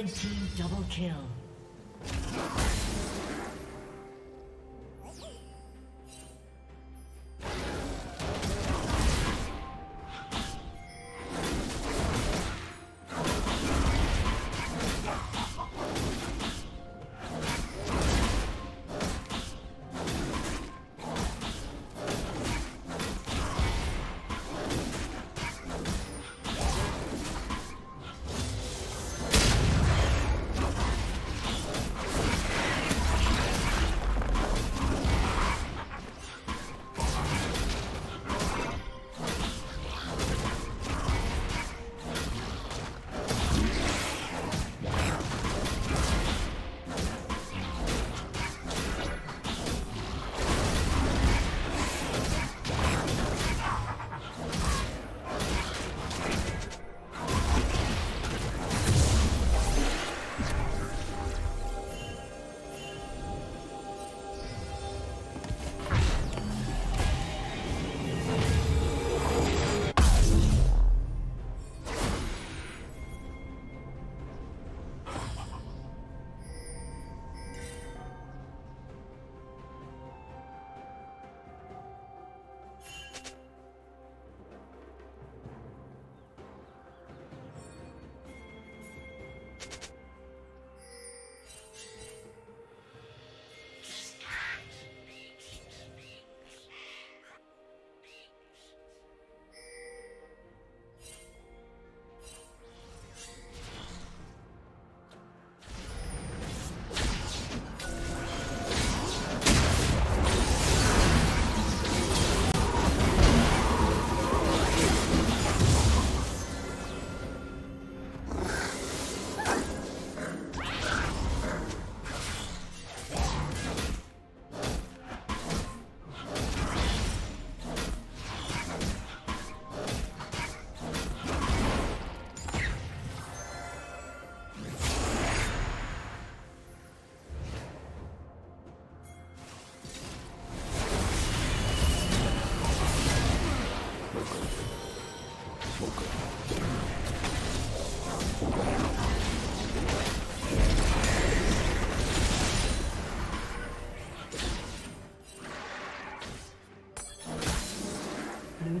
Red team double kill. Blue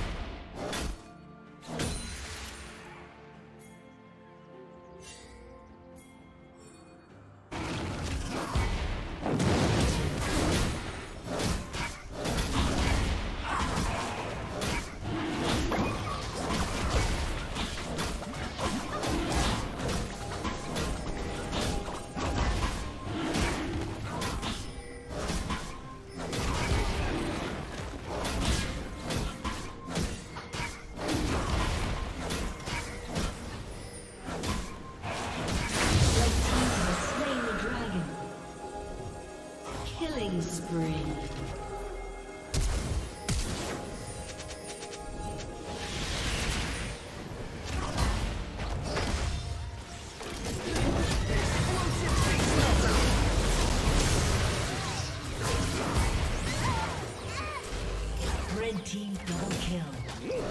Team double kill.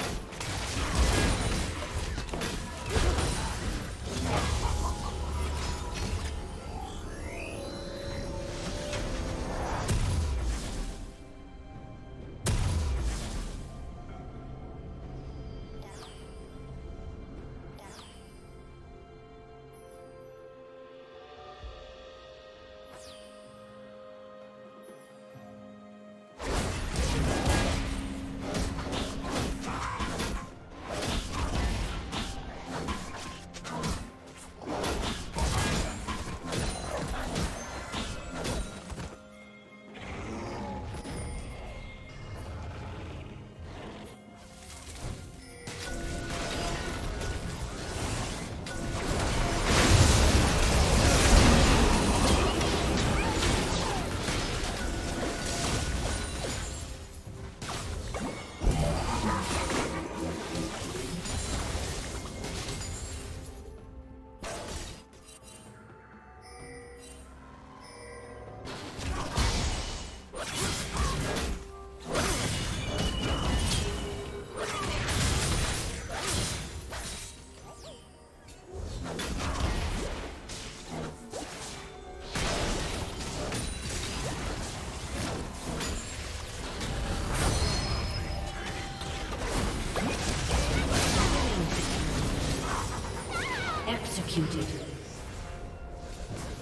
executed.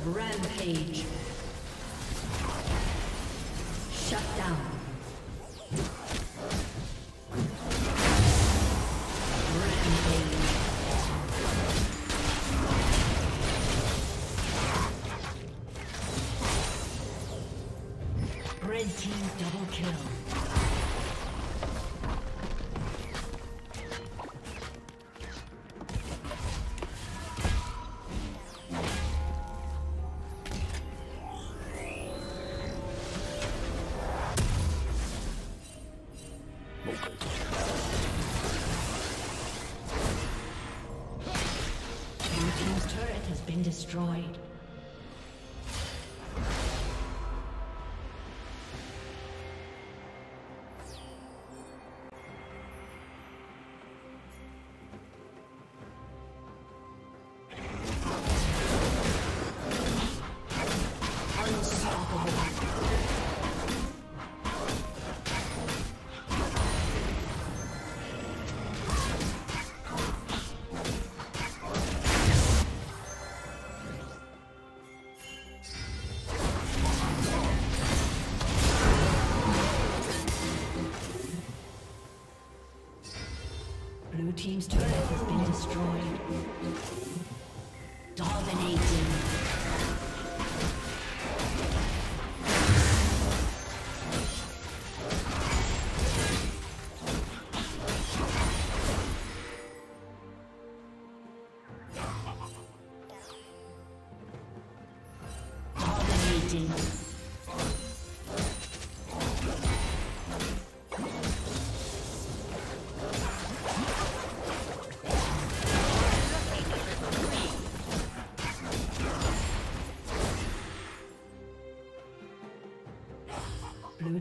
Rampage. Shut down. Rampage. Red team double kill. Destroyed. Team's turret has been destroyed. Dominating. Blue